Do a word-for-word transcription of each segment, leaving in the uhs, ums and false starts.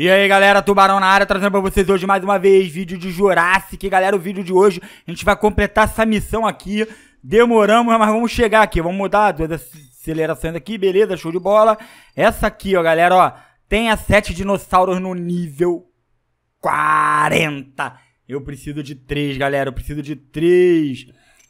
E aí galera, Tubarão na área, trazendo pra vocês hoje mais uma vez vídeo de Jurassic. Galera, o vídeo de hoje a gente vai completar essa missão aqui. Demoramos, mas vamos chegar aqui. Vamos mudar duas acelerações aqui, beleza, show de bola. Essa aqui, ó galera, ó, tem as sete dinossauros no nível quarenta. Eu preciso de três, galera, eu preciso de três.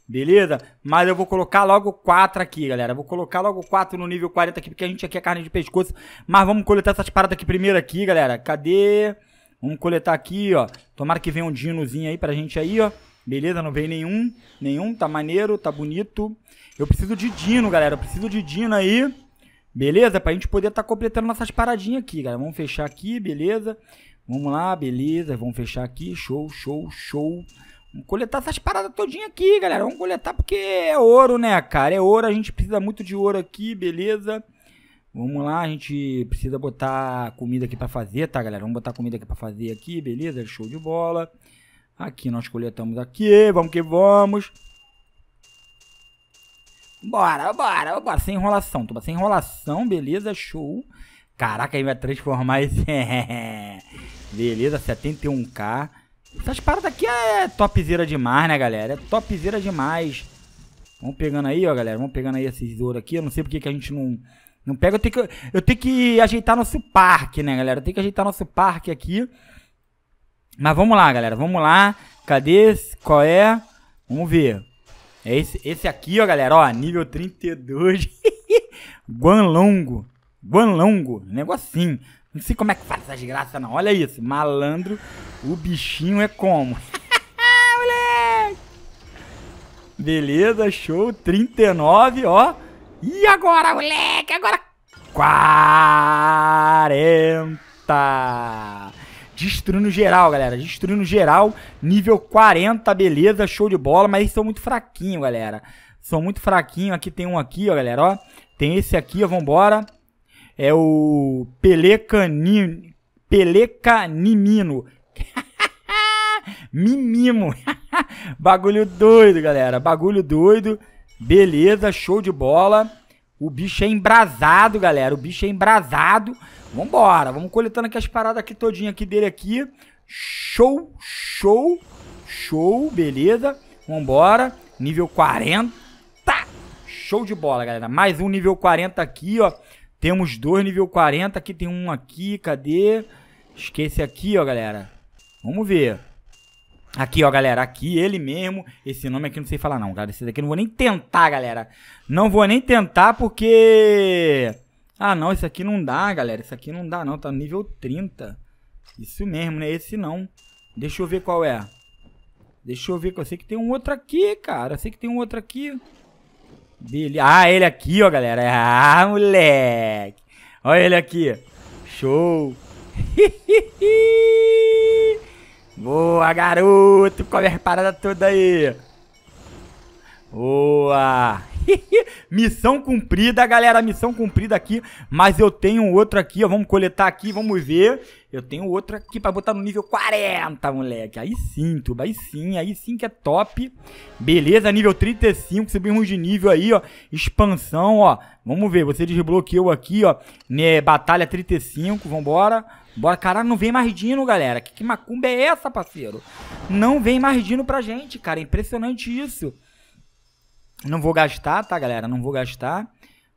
Beleza? Mas eu vou colocar logo quatro aqui, galera. Eu vou colocar logo quatro no nível quarenta aqui, porque a gente aqui é carne de pescoço. Mas vamos coletar essas paradas aqui primeiro aqui, galera. Cadê? Vamos coletar aqui, ó. Tomara que venha um dinozinho aí pra gente aí, ó. Beleza? Não veio nenhum. Nenhum. Tá maneiro, tá bonito. Eu preciso de dino, galera. Eu preciso de dino aí. Beleza? Pra gente poder tá completando nossas paradinhas aqui, galera. Vamos fechar aqui, beleza? Vamos lá, beleza. Vamos fechar aqui. Show, show, show. Vamos coletar essas paradas todinha aqui, galera. Vamos coletar porque é ouro, né, cara? É ouro, a gente precisa muito de ouro aqui, beleza? Vamos lá, a gente precisa botar comida aqui pra fazer, tá, galera? Vamos botar comida aqui pra fazer aqui, beleza? Show de bola. Aqui, nós coletamos aqui, vamos que vamos. Bora, bora, bora. Sem enrolação, tuba, sem enrolação, beleza? Show. Caraca, aí vai transformar esse... beleza, setenta e um K. Essas paradas aqui é topzera demais, né, galera? É topzera demais. Vamos pegando aí, ó, galera. Vamos pegando aí esses ouro aqui. Eu não sei porque que a gente não, não pega. Eu tenho, que, eu tenho que ajeitar nosso parque, né, galera? Eu tenho que ajeitar nosso parque aqui. Mas vamos lá, galera. Vamos lá. Cadê? Qual é? Vamos ver. É esse, esse aqui, ó, galera. Ó, nível trinta e dois. Guanlongo. Guanlongo. Negocinho. Não sei como é que faz essas graças, não. Olha isso. Malandro, o bichinho é como? Moleque! Beleza, show. trinta e nove, ó. E agora, moleque? Agora... quarenta! Destruindo geral, galera. Destruindo geral. Nível quarenta, beleza. Show de bola. Mas eles são muito fraquinhos, galera. São muito fraquinhos. Aqui tem um aqui, ó, galera. Ó. Tem esse aqui, ó. Vambora. É o Pelecanim... Pelecanimino. Mimimo. Bagulho doido, galera. Bagulho doido. Beleza, show de bola. O bicho é embrasado, galera. O bicho é embrasado. Vambora. Vamos coletando aqui as paradas aqui todinha aqui dele aqui. Show, show, show. Beleza. Vambora. Nível quarenta. Show de bola, galera. Mais um nível quarenta aqui, ó. Temos dois nível quarenta, aqui tem um aqui, cadê? Esquece aqui, ó, galera. Vamos ver. Aqui, ó, galera, aqui ele mesmo. Esse nome aqui não sei falar não, cara. Esse daqui eu não vou nem tentar, galera. Não vou nem tentar porque... Ah, não, esse aqui não dá, galera. Esse aqui não dá, não. Tá no nível trinta. Isso mesmo, né? Esse não. Deixa eu ver qual é. Deixa eu ver, eu sei que tem um outro aqui, cara. Eu sei que tem um outro aqui. Ah, ele aqui, ó, galera. Ah, moleque. Olha ele aqui. Show. Boa, garoto. Come as paradas todas aí. Boa. Missão cumprida, galera. Missão cumprida aqui. Mas eu tenho outro aqui, ó. Vamos coletar aqui, vamos ver. Eu tenho outro aqui pra botar no nível quarenta, moleque. Aí sim, tuba. Aí sim, aí sim que é top. Beleza, nível trinta e cinco. Subimos de nível aí, ó. Expansão, ó. Vamos ver, você desbloqueou aqui, ó. Né, batalha trinta e cinco, vambora. Bora, caralho, não vem mais dino, galera. Que, que macumba é essa, parceiro? Não vem mais dino pra gente, cara. É impressionante isso. Não vou gastar, tá, galera? Não vou gastar.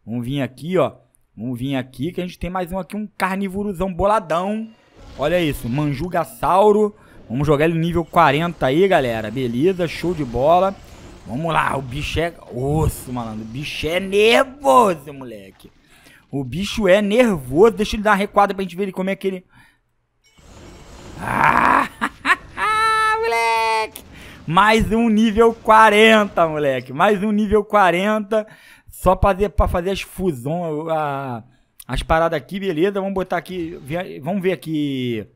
Vamos vir aqui, ó. Vamos vir aqui, que a gente tem mais um aqui, um carnivorozão boladão. Olha isso, manjugassauro. Vamos jogar ele no nível quarenta aí, galera. Beleza, show de bola. Vamos lá, o bicho é... Osso, malandro. O bicho é nervoso, moleque. O bicho é nervoso. Deixa ele dar uma recuada pra gente ver ele como é que ele... Ah, moleque! Mais um nível quarenta, moleque. Mais um nível quarenta. Só pra fazer, pra fazer as fusões, a, as paradas aqui, beleza. Vamos botar aqui, vamos ver aqui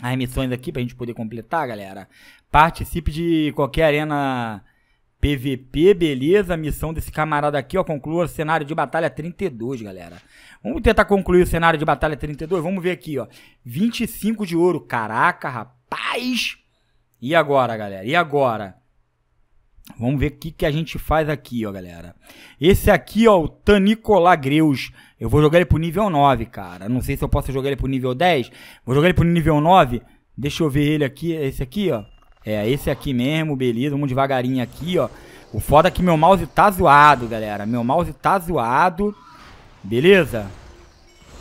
as missões aqui pra gente poder completar, galera. Participe de qualquer arena P V P, beleza. Missão desse camarada aqui, ó. Conclua o cenário de batalha trinta e dois, galera. Vamos tentar concluir o cenário de batalha trinta e dois. Vamos ver aqui, ó. vinte e cinco de ouro. Caraca, rapaz. E agora, galera? E agora? Vamos ver o que, que a gente faz aqui, ó, galera. Esse aqui, ó, o Tanicolagreus. Eu vou jogar ele pro nível nove, cara. Não sei se eu posso jogar ele pro nível dez. Vou jogar ele pro nível nove. Deixa eu ver ele aqui. Esse aqui, ó. É, esse aqui mesmo, beleza. Vamos devagarinho aqui, ó. O foda é que meu mouse tá zoado, galera. Meu mouse tá zoado. Beleza?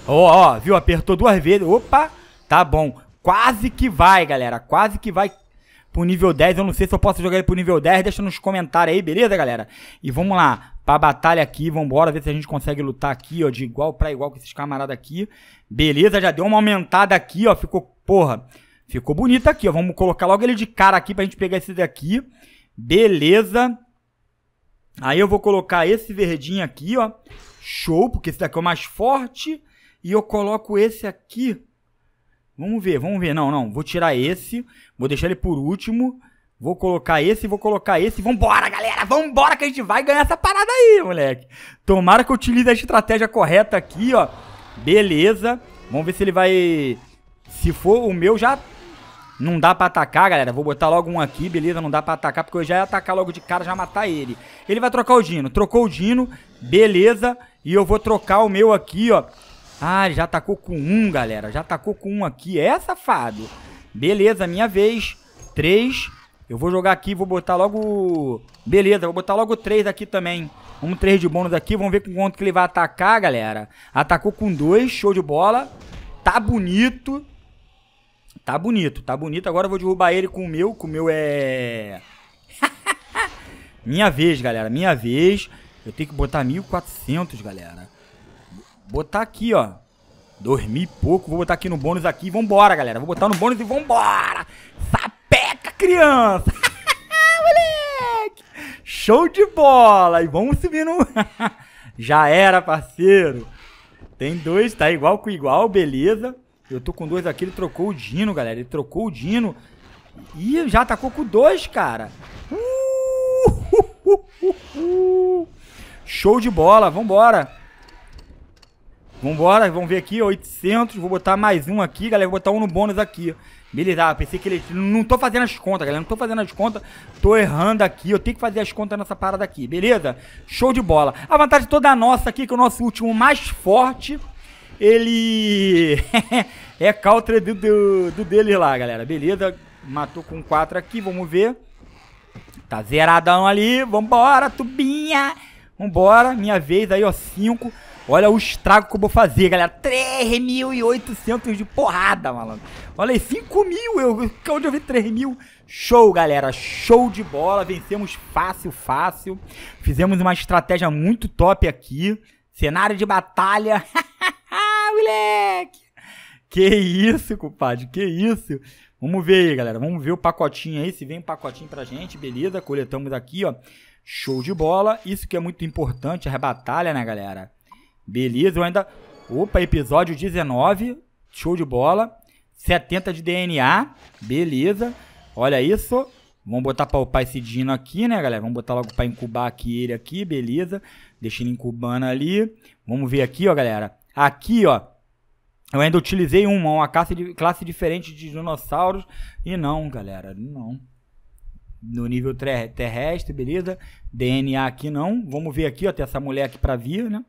Ó, ó, viu? Apertou duas vezes. Opa, tá bom. Quase que vai, galera. Quase que vai pro nível dez. Eu não sei se eu posso jogar ele pro nível dez. Deixa nos comentários aí, beleza, galera? E vamos lá pra batalha aqui. Vambora ver se a gente consegue lutar aqui, ó. De igual pra igual com esses camaradas aqui. Beleza, já deu uma aumentada aqui, ó. Ficou, porra, ficou bonito aqui, ó. Vamos colocar logo ele de cara aqui pra gente pegar esse daqui. Beleza. Aí eu vou colocar esse verdinho aqui, ó. Show, porque esse daqui é o mais forte. E eu coloco esse aqui. Vamos ver, vamos ver. Não, não. Vou tirar esse. Vou deixar ele por último. Vou colocar esse, vou colocar esse. Vambora, galera. Vambora que a gente vai ganhar essa parada aí, moleque. Tomara que eu utilize a estratégia correta aqui, ó. Beleza. Vamos ver se ele vai... Se for o meu, já... Não dá pra atacar, galera. Vou botar logo um aqui, beleza? Não dá pra atacar, porque eu já ia atacar logo de cara, já matar ele. Ele vai trocar o Dino. Trocou o Dino, beleza. E eu vou trocar o meu aqui, ó. Ah, ele já atacou com um, galera. Já atacou com um aqui. É, safado. Beleza, minha vez. Três. Eu vou jogar aqui, vou botar logo... Beleza, vou botar logo três aqui também. Um três de bônus aqui. Vamos ver com quanto que ele vai atacar, galera. Atacou com dois. Show de bola. Tá bonito. Tá bonito, tá bonito. Agora eu vou derrubar ele com o meu, com o meu é... Minha vez, galera, minha vez. Eu tenho que botar mil e quatrocentos, galera. Botar aqui, ó. Dormi pouco, vou botar aqui no bônus aqui e vambora, galera. Vou botar no bônus e vambora. Sapeca, criança. Moleque. Show de bola. E vamos subir no... Já era, parceiro. Tem dois, tá igual com igual, beleza. Eu tô com dois aqui, ele trocou o Dino, galera. Ele trocou o Dino. Ih, já atacou com dois, cara. Uh, uh, uh, uh. Show de bola, vambora. Vambora, vamos ver aqui, oitocentos. Vou botar mais um aqui, galera. Vou botar um no bônus aqui. Beleza, ah, pensei que ele... Não tô fazendo as contas, galera. Não tô fazendo as contas. Tô errando aqui. Eu tenho que fazer as contas nessa parada aqui, beleza? Show de bola. A vantagem toda nossa aqui, que é o nosso último mais forte... Ele é counter do, do, do dele lá, galera. Beleza, matou com quatro aqui, vamos ver. Tá zeradão ali, vambora, tubinha. Vambora, minha vez aí, ó, cinco. Olha o estrago que eu vou fazer, galera. três mil e oitocentos de porrada, malandro. Olha aí, cinco mil, eu, onde eu vi três mil. Show, galera, show de bola. Vencemos fácil, fácil. Fizemos uma estratégia muito top aqui. Cenário de batalha. Moleque! Que isso, compadre, que isso? Vamos ver aí, galera, vamos ver o pacotinho aí, se vem um pacotinho pra gente, beleza? Coletamos aqui, ó, show de bola, isso que é muito importante, a batalha, né, galera? Beleza, eu ainda... Opa, episódio dezenove, show de bola, setenta de D N A, beleza, olha isso... Vamos botar pra upar esse Dino aqui, né, galera? Vamos botar logo pra incubar aqui ele aqui, beleza. Deixa ele incubando ali. Vamos ver aqui, ó, galera. Aqui, ó. Eu ainda utilizei uma, uma classe, de, classe diferente de dinossauros. E não, galera, não. No nível terrestre, beleza. D N A aqui não. Vamos ver aqui, ó. Tem essa mulher aqui pra vir, né?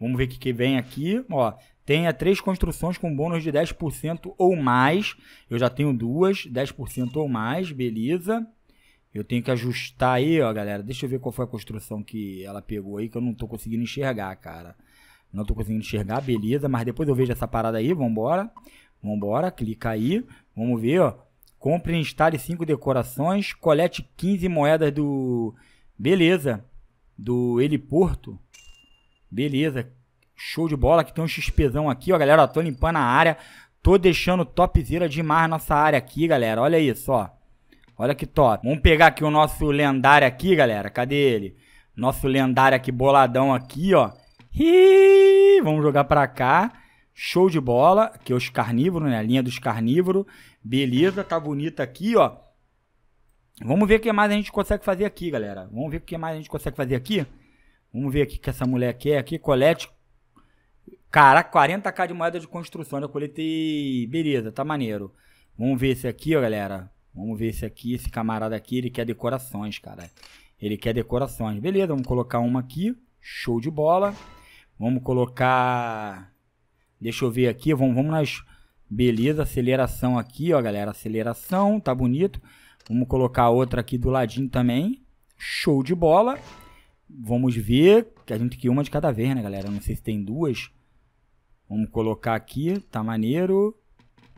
Vamos ver o que, que vem aqui, ó. Tenha três construções com bônus de dez por cento ou mais. Eu já tenho duas, dez por cento ou mais, beleza. Eu tenho que ajustar aí, ó, galera. Deixa eu ver qual foi a construção que ela pegou aí, que eu não tô conseguindo enxergar, cara. Não tô conseguindo enxergar, beleza. Mas depois eu vejo essa parada aí, vambora. Vambora, clica aí. Vamos ver, ó. Compre e instale cinco decorações. Colete quinze moedas do... Beleza. Do heliporto. Beleza. Show de bola. Aqui tem um XPzão aqui, ó, galera. Ó, tô limpando a área. Tô deixando topzera demais nossa área aqui, galera. Olha isso, ó. Olha que top. Vamos pegar aqui o nosso lendário aqui, galera. Cadê ele? Nosso lendário aqui, boladão aqui, ó. Ih, vamos jogar pra cá. Show de bola. Aqui é os carnívoros, né? A linha dos carnívoros. Beleza, tá bonito aqui, ó. Vamos ver o que mais a gente consegue fazer aqui, galera. Vamos ver o que mais a gente consegue fazer aqui. Vamos ver aqui o que essa mulher quer aqui. Colete. Caraca, quarenta mil de moeda de construção. Eu coletei. Beleza, tá maneiro. Vamos ver esse aqui, ó, galera. Vamos ver esse aqui, esse camarada aqui, ele quer decorações, cara. Ele quer decorações. Beleza, vamos colocar uma aqui. Show de bola. Vamos colocar... Deixa eu ver aqui. Vamos, vamos nas... Beleza, aceleração aqui, ó, galera. Aceleração, tá bonito. Vamos colocar outra aqui do ladinho também. Show de bola. Vamos ver, que a gente tem que uma de cada vez, né, galera? Não sei se tem duas. Vamos colocar aqui, tá maneiro.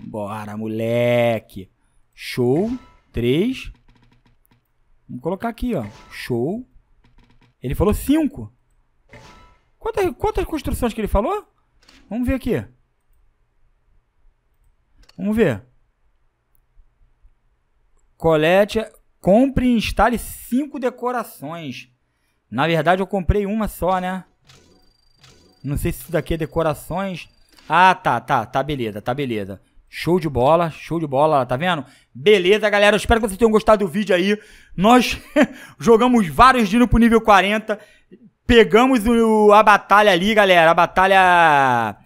Bora, moleque. Show. Três. Vamos colocar aqui, ó. Show. Ele falou cinco. Quantas, quantas construções que ele falou? Vamos ver aqui. Vamos ver. Colete, compre e instale cinco decorações. Na verdade, eu comprei uma só, né? Não sei se isso daqui é decorações. Ah, tá, tá, tá, beleza, tá, beleza. Show de bola, show de bola, tá vendo? Beleza, galera, eu espero que vocês tenham gostado do vídeo aí. Nós jogamos vários dinos pro nível quarenta. Pegamos o, a batalha ali, galera, a batalha...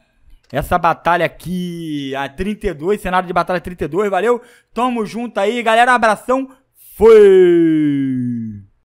Essa batalha aqui, a trinta e dois, cenário de batalha trinta e dois, valeu? Tamo junto aí, galera, abração, foi!